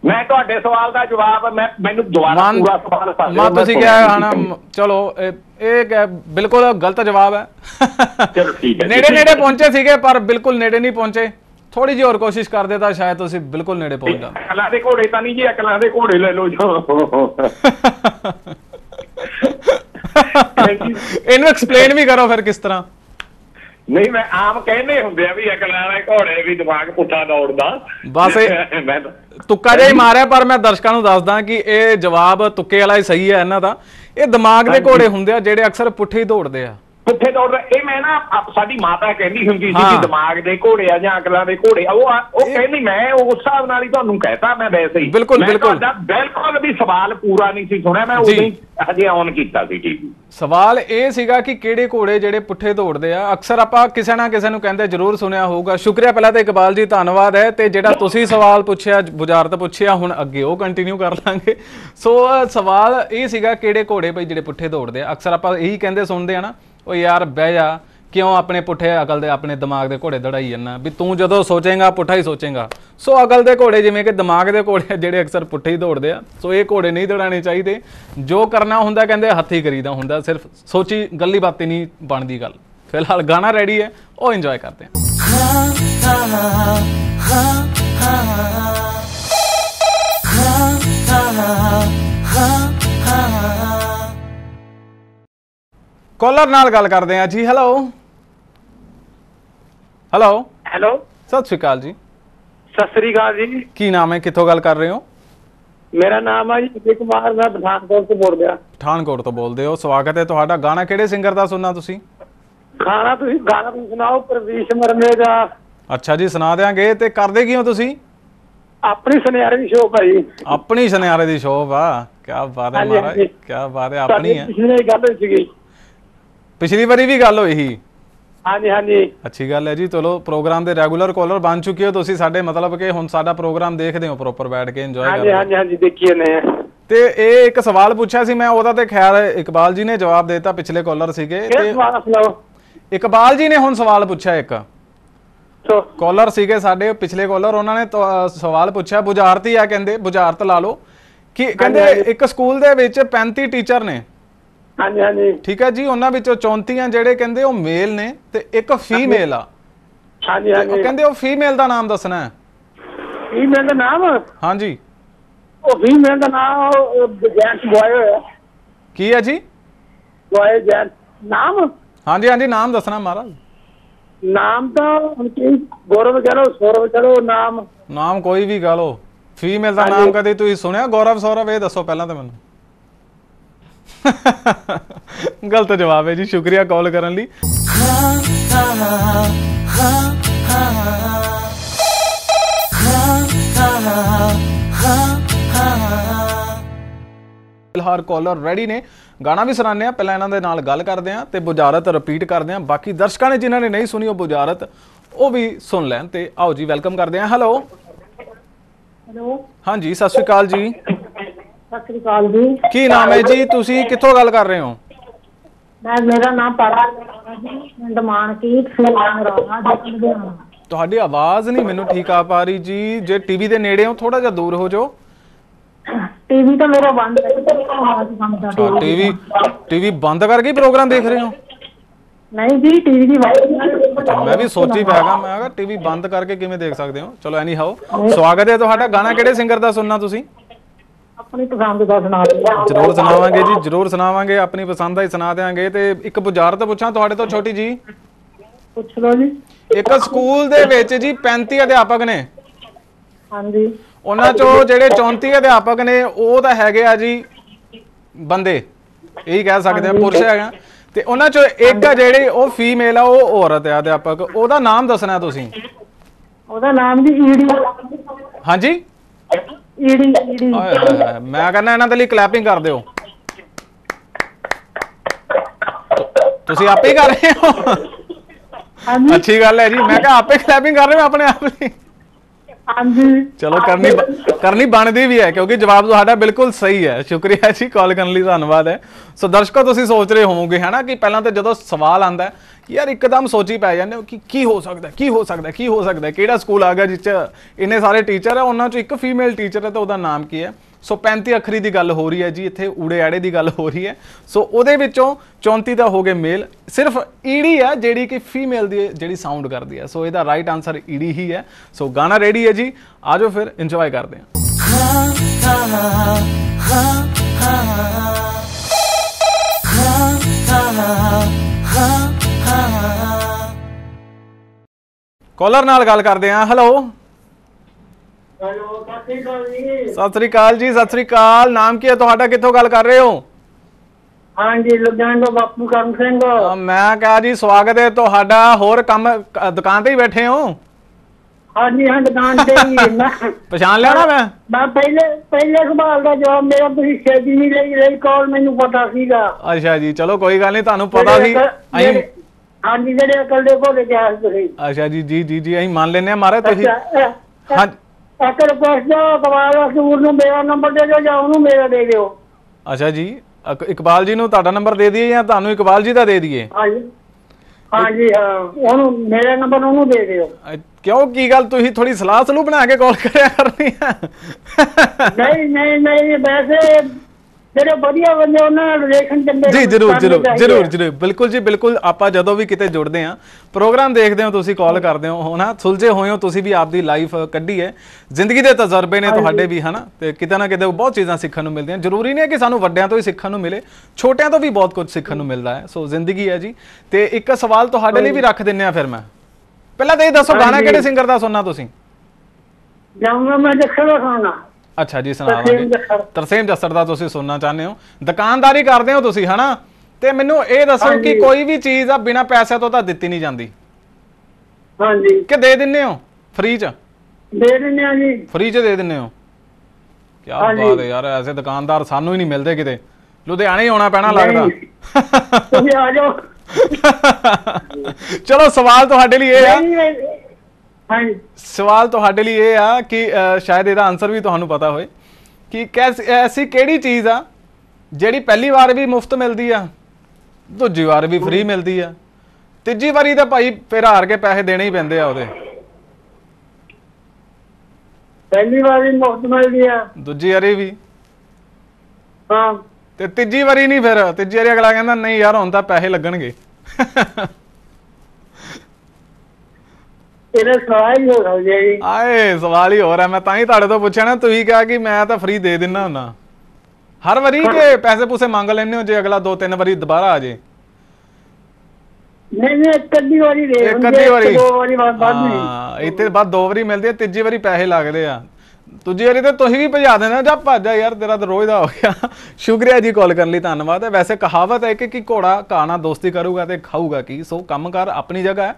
मैं तुहाडे सवाल का जवाब मैं मैनू दोबारा पूरा सवाल मैं तुसीं क्या चलो ये बिल्कुल गलत जवाब है चलो ठीक है नेड़े नेड़े पहुंचे सीगे पर बिल्कुल नेड़े नहीं पहुंचे थोड़ी जी और कोशिश कर देता शायद तो बिल्कुल नेड़े पहुंच जाओ अकलां दे घोड़े तां नहीं जी अकलां दे घोड़े ले लो जो इन्हें एक्सप्लेन भी करो फिर किस तरह नहीं मैं आम कहने होंदे आ भी अकलां दे घोड़े भी दिमाग पुट्ठा दौड़दा बस मैं तुक्का जिहा ही मारिया पर मैं दर्शकों को दसदा कि यह जवाब तुक्के वाला ही सही है इन्हां दा यह दिमाग दे घोड़े हुंदे आ जिहड़े अक्सर पुट्ठे ही दौड़दे आ पुठे दौड़ रहा मैं ना साडी माता कहती होंगी सी दिमाग के घोड़े आ जां अकलां दे घोड़े आ वो वो कहनी मैं उस हिसाब नाल ही तुहानूं कहता मैं वैसे ही बिल्कुल बिल्कुल बिल्कुल भी सवाल पूरा नहीं सी सुणिया मैं उदों ही हजे ऑन कीता सी टीवी सवाल यह सीगा कि किहड़े घोड़े जिहड़े पुठे दौड़दे आ अक्सर आपां किसी ना किसी नूं कहंदे जरूर सुनिया होगा। शुक्रिया पहला तो इकबाल जी धन्नवाद है तो जिहड़ा तुसीं सवाल पुछिया बुझारत पुछिया हुण अगे वो कंटीन्यू कर लांगे। सो सवाल यह सीगा किहड़े घोड़े भाई जिहड़े पुठे दौड़दे आ अक्सर आपां यही कहंदे सुणदे आ ना ओ यार बह जा क्यों अपने पुठे अकल दे अपने दिमाग के घोड़े दड़ाई जाना भी तू जो सोचेगा पुठा ही सोचेगा। सो अकल के घोड़े जिमें कि दिमाग के घोड़े जिहड़े अक्सर पुठे ही दौड़ते हैं सो ये घोड़े नहीं दौड़ाने चाहिए जो करना होंदा कहंदे हत्थी करीदा होंदा सिर्फ सोची गल्ली बात नहीं बनती गल। फिलहाल गाना रेडी है वो इंजॉय करते हैं कॉलर नाल गल करते हैं जी। हेलो हेलो हेलो सत श्री अकाल जी। सत श्री अकाल जी की नाम है कितों गल कर रहे हो? मेरा नाम है जी कुमार मैं पठानकोट तो बोल रहा पठानकोट तो बोलते हो स्वागत है तुहाडा। गाना केड़े सिंगर दा सुनना तुसी? गाना तुसी गाना तुसी सुनाओ परवीश मरने दा। अच्छा जी सुना देंगे ते करदे की हो तुसी? अपनी सुनयारे दी शोप है जी अपनी सुनयारे दी शोप आ क्या बात है महाराज क्या बात है अपनी है गल सीगी पिछली बारी भी गल हुई ही हाँ जी हाँ जी अच्छी गल है जी। चलो प्रोग्राम दे रेगुलर कॉलर बन चुके हो तुसी साडे मतलब कि हुण साडा प्रोग्राम देखदे हो प्रॉपर बैठ के एंजॉय करदे हो हाँ जी हाँ जी देखिए ने ते ए एक सवाल पूछा सी मैं ओदा ते खैर इकबाल जी ने जवाब देता पिछले कॉलर सीगे ते इकबाल जी ने हुण सवाल पूछा एक कॉलर सीगे साडे पिछले कॉलर उन्होंने तो सवाल पूछा बुझारती आ कहंदे बुझारत ला लो कि कहंदे एक स्कूल दे विच पैंती टीचर ने हां जी हां जी ठीक है जी उन्हां विचों चौंतीयां जेडे कहंदे ओ मेल ने ते एक फीमेल आ हां जी हां जी कहंदे ओ फीमेल दा नाम दसना है फीमेल दा नाम हां जी ओ फीमेल दा नाम जैंट बॉय है की है जी बॉय जैंट नाम हां जी हां जी नाम दसना महाराज नाम तो उनकी गौरव गौरव सौरव चलो नाम नाम कोई भी कह लो फीमेल का नाम कदे तुसीं सुनिया गौरव सौरव ये दसो पहला तो मैनूं गलत जवाब है जी। शुक्रिया कॉल करन लई। हर कॉलर रेडी ने गाना भी सुनाने पहले इन्हां दे नाल गल करदे आं ते बुझारत रिपीट करदे आं बाकी दर्शकां ने जिन्हां ने नहीं सुनी वो बुझारत वो भी सुन लैन ते आओ जी वेलकम करदे आं। हैलो हेलो हाँ जी सत श्री अकाल जी। सत श्री अकाल जी की नाम है जी तुसी किथों गल कर रहे हो? मैं मेरा नाम पाड़ा जी डमान की फिलहाल रहा जी। ਤੁਹਾਡੀ आवाज नहीं ਮੈਨੂੰ ठीक आ पा रही जी। जे टीवी ਦੇ ਨੇੜੇ ਹੋ ਥੋੜਾ ਜਿਹਾ ਦੂਰ ਹੋ ਜਾਓ। टीवी ਤਾਂ ਮੇਰਾ ਬੰਦ ਹੈ ਤੇ ਆਵਾਜ਼ ਬੰਦ ਆ। टीवी टीवी ਬੰਦ ਕਰਕੇ ਪ੍ਰੋਗਰਾਮ ਦੇਖ ਰਹੇ ਹੋ? नहीं जी टीवी की वाइट मैं भी सोची पैगा मैं कहा टीवी बंद करके किवें देख सकदे हो। चलो एनी हाउ स्वागत है तुहाडा। गाना किहड़े सिंगर दा सुनना तुसी? अपनी पसंद दा सुना दियो। जरूर सुनावांगे जी जरूर सुनावांगे अपनी पसंद दा ही सुना देंगे ते एक बुझारत पुछां तुहाडे तो छोटी जी पूछ लो जी। एक स्कूल दे विच जी पैंती अध्यापक ने हां जी उन्हां चो जिहड़े चौंती अध्यापक ने ओह तां हैगे आ जी बंदे यही कह सकदे आ पुरुष हैगा ते उन्हां चो एक जेड़ी ओ फीमेल आ ओ औरत है अध्यापक ओदा नाम दसना तुसी। ओदा नाम जी ईडी। हां जी ईडी ईडी। मैं कहना इना दे लई क्लैपिंग कर दियो। तुसी आपे ही कर रहे हो? हां जी अच्छी गल है जी। मैं कहा आपे क्लैपिंग कर रहे हो अपने आप ही? हां जी चलो करनी करनी बनदी भी है क्योंकि जवाब तुहाडा बिल्कुल सही है। शुक्रिया जी कॉल करने लिए धन्यवाद है। सो दर्शकों तुसीं सोच रहे होवोगे है ना कि पहला तो जदों सवाल आंदा है यार एकदम सोची पै जांदे कि की हो सकदा की हो सकदा की हो सकदा केड़ा स्कूल आ गया जिच इन्ने सारे टीचर है उन्हां चों इक फीमेल टीचर है तो उहदा नाम की है। सो पैंती अखरी की गल हो रही है जी इत्थे ऊड़े आड़े की गल हो रही है। सो उहदे विचों चौंती दा हो गए मेल सिर्फ ईड़ी है जिहड़ी कि फीमेल दी जिहड़ी साउंड करदी है। सो इहदा राइट आंसर ईड़ी ही है। सो गाना रेडी है जी आ जाओ फिर इंजॉय करदे आं। कॉलर नाल गल करदे आं। हेलो हेलो सत श्री अकाल जी। सत श्री अकाल जी सत श्री अकाल। नाम की है तुहाडा किथों गल कर रहे हो? हां जी लुधियाणे तो बापू करम सिंह। मैं कहा जी स्वागत है तुहाडा। होर काम दुकान ते ही बैठे हो? हां जी हां दुकान ते ही। मैं पहचान लिया ना मैं मैं पहले पहले सवाल दा जवाब मेरा तुसीं छेती नहीं लई लई कॉल मैनूं पता सीगा। अच्छा जी चलो कोई गल नहीं तुहानूं पता सी अहीं हां जी जेडे अकल दे कोले गैस तुसी। अच्छा जी जी जी जी अही मान लेने मारे तुसी। हां अकल पास दा कबाल सूर नु मेरा नंबर दे दियो या उनु मेरा दे दियो। अच्छा जी इकबाल जी नु ਤੁਹਾਡਾ ਨੰਬਰ ਦੇ ਦਈਏ ਜਾਂ ਤੁਹਾਨੂੰ ਇਕਬਾਲ ਜੀ ਦਾ ਦੇ ਦਈਏ? हां जी हां जी उनु मेरा नंबर उनु दे दियो। क्यों की गल तुसी थोड़ी सलाह सलू बना के कॉल करया करनी है? नहीं नहीं नहीं वैसे जी जरूर जरूर जरूर जरूर बिल्कुल जी बिल्कुल। आप जदों भी किते जुड़ते हैं प्रोग्राम देखते हो तुसी कॉल करते हो है ना सुलझे हुए हो तुसी भी आपकी लाइफ कढ़ी है जिंदगी के तजर्बे ने तुहाडे भी है ना ते किते ना किते बहुत चीज़ां सीखण नूं मिलदियां। जरूरी नहीं है कि सानूं वड्डियां तो ही सीखण नूं मिले छोटियां तो भी बहुत कुछ सीखण नूं मिलदा है। सो जिंदगी है जी ते एक सवाल तुहाडे लई भी रख दिंने आ। फिर मैं पहला तो ये दसो गाना किहड़े सिंगर दा सुनना तुसी? जाऊंगा मैं जखड़ा सुनना। अच्छा जी सुनावांगे तरसेम जसर दा तुसीं सुनना चाहते हो। दुकानदारी करते हो तुसीं है ना ते मैनूं ये दसो कि कोई भी चीज़ आ बिना पैसे तो तां दित्ती नहीं जांदी। हां जी कि दे दिंदे हो फ्री च? दे दिंदे आ जी फ्री च दे दिंदे हो। क्या बात है यार ऐसे दुकानदार सानूं ही नहीं मिलदे किते लुधियाणे ही आउणा पैणा लगदा। तुसीं आ जाओ चलो सवाल तुहाडे लई इह आ सवाल तुहाडे लई इह आ कि शायद इहदा आंसर भी तुहानूं पता होए कि कैसी ऐसी केड़ी चीज़ आ जिहड़ी पहली वार भी मुफ्त मिलदी आ दूजी वार भी फ्री मिलदी आ ਤੀਜੀ ਵਾਰੀ ਤਾਂ ਭਾਈ ਫਿਰ ਹਾਰ ਕੇ ਪੈਸੇ ਦੇਣੇ ਹੀ ਪੈਂਦੇ ਆ ਉਹਦੇ। ਪਹਿਲੀ ਵਾਰੀ ਮੁਫਤ ਮਿਲਦੀ ਆ, ਦੂਜੀ ਵਾਰੀ ਵੀ ਹਾਂ, ਤੇ ਤੀਜੀ ਵਾਰੀ ਨਹੀਂ। ਫਿਰ ਤੀਜੀ ਵਾਰੀ ਅਗਲਾ ਕਹਿੰਦਾ ਨਹੀਂ ਯਾਰ ਹੁਣ ਤਾਂ ਪੈਸੇ ਲੱਗਣਗੇ। ਇਹਦਾ ਸਵਾਲ ਹੀ ਹੋਰ ਹੋ ਗਿਆ ਜੀ। ਆਏ ਸਵਾਲ ਹੀ ਹੋਰ ਆ, ਮੈਂ ਤਾਂ ਹੀ ਤੁਹਾਡੇ ਤੋਂ ਪੁੱਛਿਆ ਨਾ, ਤੁਸੀਂ ਕਿਹਾ ਕਿ ਮੈਂ ਤਾਂ ਫ੍ਰੀ ਦੇ ਦਿੰਦਾ ਹੁੰਦਾ ਹਰ ਵਾਰੀ ਕੇ ਪੈਸੇ ਪੂਸੇ ਮੰਗ ਲੈਣੇ ਹੋ ਜੇ ਅਗਲਾ ਦੋ ਤਿੰਨ ਵਾਰੀ ਦੁਬਾਰਾ ਆ ਜੇ। ਨਹੀਂ ਨਹੀਂ ਇੱਕ ਅੱਧੀ ਵਾਰੀ ਦੇ ਦਿੰਦੇ, ਇੱਕ ਦੋ ਵਾਰੀ ਬਾਅਦ ਨਹੀਂ, ਇੱਥੇ ਬਾਅਦ ਦੋ ਵਾਰੀ ਮਿਲਦੀ ਹੈ, ਤੀਜੀ ਵਾਰੀ ਪੈਸੇ ਲੱਗਦੇ ਆ। ਦੂਜੀ ਵਾਰੀ ਤਾਂ ਤੁਸੀਂ ਵੀ ਭਜਾ ਦੇਣਾ ਜਾਂ ਭਾਜਾ ਯਾਰ ਤੇਰਾ ਤਾਂ ਰੋਜ਼ ਦਾ ਹੋ ਗਿਆ। ਸ਼ੁਕਰੀਆ ਜੀ ਕਾਲ ਕਰਨ ਲਈ, ਧੰਨਵਾਦ ਹੈ। ਵੈਸੇ ਕਹਾਵਤ ਹੈ ਕਿ ਘੋੜਾ ਕਾਣਾ ਦੋਸਤੀ ਕਰੂਗਾ ਤੇ ਖਾਊਗਾ ਕੀ। ਸੋ ਕੰਮਕਾਰ ਆਪਣੀ ਜਗ੍ਹਾ ਹੈ,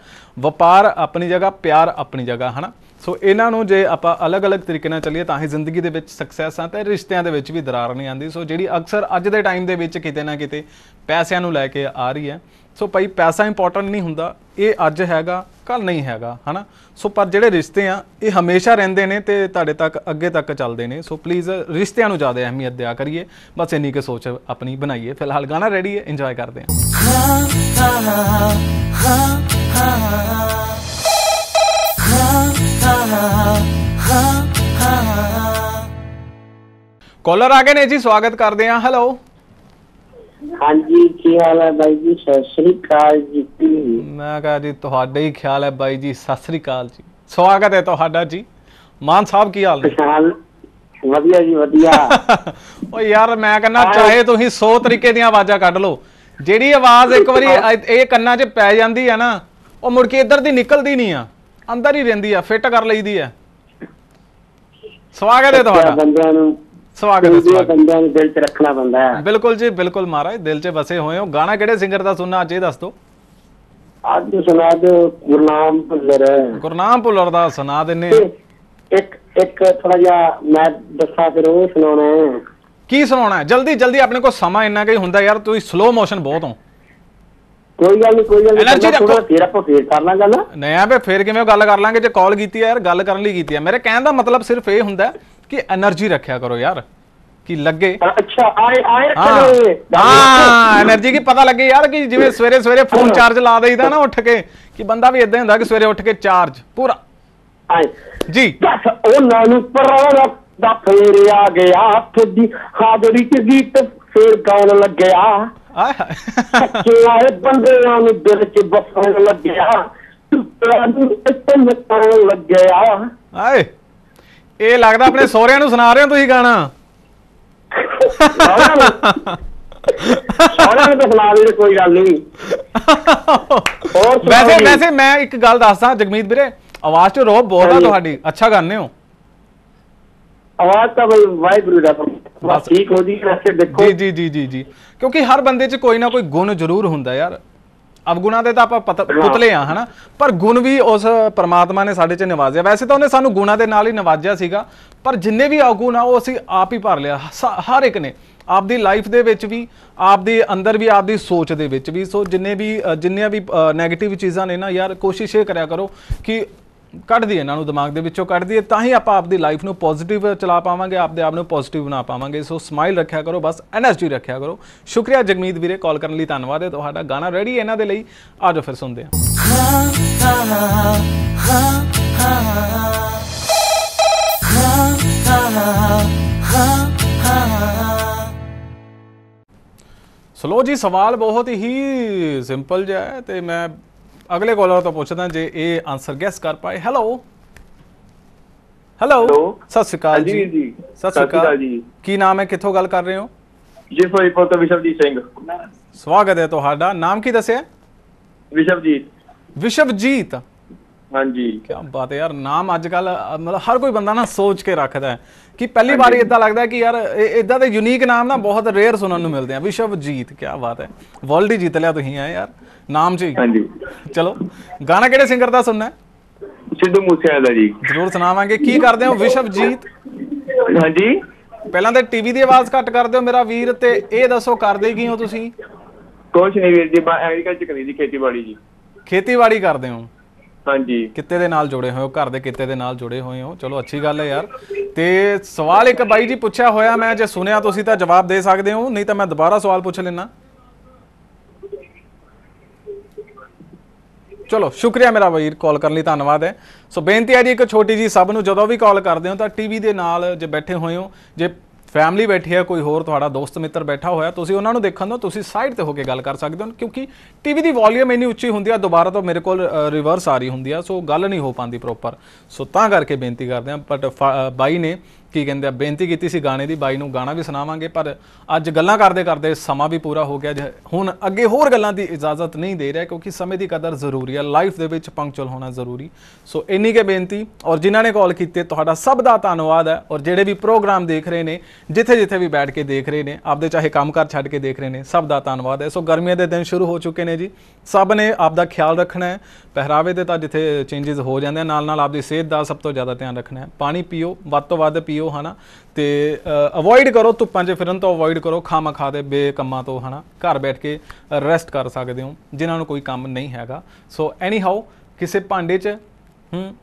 ਵਪਾਰ ਆਪਣੀ ਜਗ੍ਹਾ, ਪਿਆਰ ਆਪਣੀ ਜਗ੍ਹਾ ਹੈ ਨਾ। ਸੋ ਇਹਨਾਂ ਨੂੰ ਜੇ ਆਪਾਂ ਅਲੱਗ-ਅਲੱਗ ਤਰੀਕੇ ਨਾਲ ਚੱਲੀਏ ਤਾਂ ਹੀ ਜ਼ਿੰਦਗੀ ਦੇ ਵਿੱਚ ਸਕਸੈਸ ਆ ਤੇ ਰਿਸ਼ਤਿਆਂ ਦੇ ਵਿੱਚ ਵੀ ਦਰਾਰ ਨਹੀਂ ਆਉਂਦੀ। ਸੋ ਜਿਹੜੀ ਅਕਸਰ ਅੱਜ ਦੇ ਟਾਈਮ ਦੇ ਵਿੱਚ ਕਿਤੇ ਨਾ ਕਿਤੇ ਪੈਸਿਆਂ ਨੂੰ ਲੈ ਕੇ ਆ ਰਹੀ ਹੈ। ਸੋ ਭਾਈ ਪੈਸਾ ਇੰਪੋਰਟੈਂਟ ਨਹੀਂ ਹੁੰਦਾ, ਇਹ ਅੱਜ ਹੈਗਾ ਕੱਲ ਨਹੀਂ ਹੈਗਾ ਹੈ ਨਾ। ਸੋ ਪਰ ਜਿਹੜੇ ਰਿਸ਼ਤੇ ਆ ਇਹ ਹਮੇਸ਼ਾ ਰਹਿੰਦੇ ਨੇ ਤੇ ਤੁਹਾਡੇ ਤੱਕ ਅੱਗੇ ਤੱਕ ਚੱਲਦੇ ਨੇ। ਸੋ ਪਲੀਜ਼ ਰਿਸ਼ਤਿਆਂ ਨੂੰ ਜ਼ਿਆਦਾ ਅਹਿਮੀਅਤ ਦਿਆ ਕਰੀਏ। ਬਸ ਇੰਨੀ ਕੁ ਸੋਚ ਆਪਣੀ ਬਣਾਈਏ। ਫਿਲਹਾਲ ਗਾਣਾ ਰੈਡੀ ਹੈ, ਇੰਜੋਏ ਕਰਦੇ ਹਾਂ। कॉलर आ गए ने जी, स्वागत करते हैं। हेलो हाँ जी, की हाल है भाई जी? सत श्री अकाल जी। मैं कहा जी तुहाडा ही ख्याल है भाई जी। सत श्री अकाल जी, स्वागत है तुहाडा जी। मान साहब की हाल है? वधिया जी वधिया। ओ यार मैं कहना चाहे तुसीं सौ तरीके दी आवाज़ां कढ लो, जिहड़ी आवाज़ एक वारी इह कन्नां 'च पै जांदी है ना ओ मुड़ के इधर दी निकलदी नहीं आ, अंदर ही रहिंदी है, फिट कर लईदी है। स्वागत है तुहाडा। बंदियां नूं स्वागत है, बंदियां नूं दिल च रखना पैंदा है। बिल्कुल जी बिल्कुल महाराज, दिल च वसे होए हो। गाना किहड़े सिंगर दा सुनना अज, इह दस दो। अज सुना दो गुरनाम भुल्लर। गुरनाम भुल्लर दा सुना दिंने। इक इक थोड़ा जा मैं दस्सां फिर ओह सुनाउणा है। की सुनाउणा है? जल्दी जल्दी, अपने कोल समां इन्ना कि हुंदा यार, तुसीं स्लो मोशन बहुत हो। कोई गल नहीं कोई गल एनर्जी रखो, फिर आपां फेर कर लांगे गल। नहीं आपे फेर किवें गल कर लांगे, जे कॉल कीती है यार गल करन लई कीती है। मेरे कहण दा मतलब सिर्फ ए हुंदा कि एनर्जी रखिया करो यार, कि लगे अच्छा आए आए चलो हां एनर्जी की पता लगे यार, कि जिवें सवेरे सवेरे फोन चार्ज ला देईदा ना उठ के, कि बंदा भी इदां हुंदा कि सवेरे उठ के चार्ज पूरा आए जी। बस ओ नानू परावा दा फेर आ गया, थोड़ी हाजरी के गीत फेर गाउण लगया। वैसे मैं एक गल दसदा जगमीत वीरे, आवाज च रोब बहुत है तुहाडी, अच्छा गाने हो। आवाज तो भाई वाहिगुरू दा बस ठीक हो जी। वैसे देखो जी जी जी जी जी क्योंकि हर बंदे च कोई ना कोई गुण जरूर हुंदा यार। अवगुणा दे तां आपां पुतले आ है ना, पर गुण भी उस परमात्मा ने साडे च नवाजिया। वैसे तो उन्हें सानू गुणा दे नाल ही नवाजिया सीगा, पर जिन्ने भी अवगुण आ उह असीं आप ही भर लिया। हर एक ने आपदी लाइफ दे विच भी, आपदे अंदर भी, आपदी सोच दे विच भी। सो जिन्ने भी जिन्नियां भी नैगेटिव चीज़ां ने ना यार, कोशिश ये करिया करो कि ਕੱਢ ਦਈਏ ਇਹਨਾਂ ਨੂੰ ਦਿਮਾਗ ਦੇ ਵਿੱਚੋਂ, ਕੱਢ ਦਈਏ ਤਾਂ ਹੀ ਆਪਾਂ ਆਪਦੀ ਲਾਈਫ ਨੂੰ ਪੋਜ਼ਿਟਿਵ ਚਲਾ ਪਾਵਾਂਗੇ, ਆਪਦੇ ਆਪ ਨੂੰ ਪੋਜ਼ਿਟਿਵ ਬਣਾ ਪਾਵਾਂਗੇ। ਸੋ ਸਮਾਈਲ ਰੱਖਿਆ ਕਰੋ, ਬਸ ਐਨਰਜੀ ਰੱਖਿਆ ਕਰੋ। ਸ਼ੁਕਰੀਆ ਜਗਮੀਤ ਵੀਰੇ ਕਾਲ ਕਰਨ ਲਈ, ਧੰਨਵਾਦ ਹੈ ਤੁਹਾਡਾ। ਗਾਣਾ ਰੈਡੀ ਇਹਨਾਂ ਦੇ ਲਈ, ਆ ਜਾਓ ਫਿਰ ਸੁਣਦੇ ਹਾਂ। ਸਲੋ ਜੀ, ਸਵਾਲ ਬਹੁਤ ਹੀ ਸਿੰਪਲ ਜਿਹਾ ਹੈ ਤੇ ਮੈਂ अगले कॉलर तो पूछदा जे ए आंसर गैस कर पाए। हेलो हेलो सत श्री अकाल जी। जी सत श्री अकाल जी, की नाम है, किथों गल कर रहे हो जी? फिरोजपुर तो विशवजीत सिंह। स्वागत है तुहाडा, नाम की दसे? विशवजीत। विशवजीत हां जी, क्या बात है यार। नाम आजकल मतलब हर कोई बंदा ना सोच के रखता है कि पहली बार इदा लगता है कि यार इदा दे यूनिक नाम ना बहुत रेयर सुनने को मिलते हैं। विशवजीत, क्या बात है, वर्ल्ड ही जीत लिया तुसीं है यार नाम जी। हां जी चलो, गाना किहड़े सिंगर दा सुनना है? सिद्धू मूसेवाले दा जी, जरूर सुनावांगे। की करदे हो विशवजीत? हां जी, पहला ते टीवी दी आवाज़ घट कर दियो मेरा वीर, ते ए दसो करदे की हो तुसीं? कुछ नहीं वीर जी, एग्रीकल्चर करी जी, खेतीबाड़ी जी। खेतीबाड़ी करदे हो? ਹਾਂਜੀ, ਕਿੱਤੇ ਦੇ ਨਾਲ ਜੁੜੇ ਹੋਏ ਹੋ, ਘਰ ਦੇ ਕਿੱਤੇ ਦੇ ਨਾਲ ਜੁੜੇ ਹੋਏ ਹੋ। ਚਲੋ ਅੱਛੀ ਗੱਲ ਹੈ ਯਾਰ। ਤੇ ਸਵਾਲ ਇੱਕ ਬਾਈ ਜੀ ਪੁੱਛਿਆ ਹੋਇਆ ਮੈਂ, ਜੇ ਸੁਣਿਆ ਤੁਸੀਂ ਤਾਂ ਜਵਾਬ ਦੇ ਸਕਦੇ ਹੋ, ਨਹੀਂ ਤਾਂ ਮੈਂ ਦੁਬਾਰਾ ਸਵਾਲ ਪੁੱਛ ਲੈਣਾ। ਚਲੋ ਸ਼ੁਕਰੀਆ ਮੇਰਾ ਵੀਰ ਕਾਲ ਕਰਨ ਲਈ ਧੰਨਵਾਦ ਹੈ। ਸੋ ਬੇਨਤੀ ਹੈ ਜੀ ਇੱਕ ਛੋਟੀ ਜੀ ਸਭ ਨੂੰ ਜਦੋਂ ਵੀ ਕਾਲ ਕਰਦੇ ਹੋ ਤਾਂ ਟੀਵੀ ਦੇ ਨਾਲ ਜੇ ਬੈਠੇ ਹੋਏ ਹੋ ਜੇ फैमिली बैठी है कोई होर तुहाड़ा दोस्त मित्र बैठा होया तो उन्हां नूं देखण दो तुसीं साइड ते होकर गल कर सकदे हो क्योंकि टीवी दी वॉल्यूम इन्नी उच्ची हुंदी है दोबारा तो मेरे कोल रिवर्स आ रही हुंदी है सो गल नहीं हो पांदी प्रोपर सो तां करके बेनती करदे हां। बट बाई ने की कहिंदे बेनती कीती सी गाने दी बाई नूं गाना भी सुणावांगे पर अज गल्लां करदे करदे समां भी पूरा हो गया जे हुण अगे होर गल्लां दी इजाजत नहीं दे रहा क्योंकि समय दी कदर जरूरी है लाइफ दे विच पंक्चुअल होना जरूरी सो इन्नी के बेनती और जिन्हां ने कॉल कीते तुहाडा सब दा धन्नवाद है और जिहड़े भी प्रोग्राम देख रहे ने जिथे जिथे भी बैठ के देख रहे हैं आपदे चाहे काम कार छड़ के देख रहे हैं सब का धन्नवाद है। सो गर्मियों के दिन शुरू हो चुके हैं जी सब ने आपका ख्याल रखना है पहरावे के तो जिथे चेंजिज हो जाते हैं नाल नाल आपकी सेहत का सब तो ज़्यादा ध्यान रखना है पानी पियो वध तो वध पियो है ना तो अवॉइड करो धुप्पा च फिरन तो अवॉइड करो खामा खा दे बेकम्मा तो है ना घर बैठ के रैसट कर सकते हो जिन्होंने कोई काम नहीं हैगा। सो एनी हाउ किसी भांडे च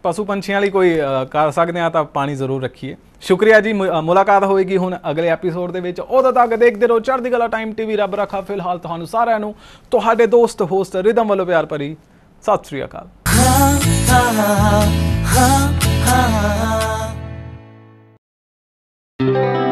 पशु पंछियों लिए कोई कर सकते हैं तो पानी जरूर रखिए। शुक्रिया जी मुलाकात होएगी हुण अगले एपीसोड दे विच उदों तक देखते रहो चढ़दीकला टाइम टीवी रब रखा फिलहाल तुहानू सारिआं नू तुहाडे दोस्त होस्ट रिदम वालों प्यार भरी सत श्री अकाल।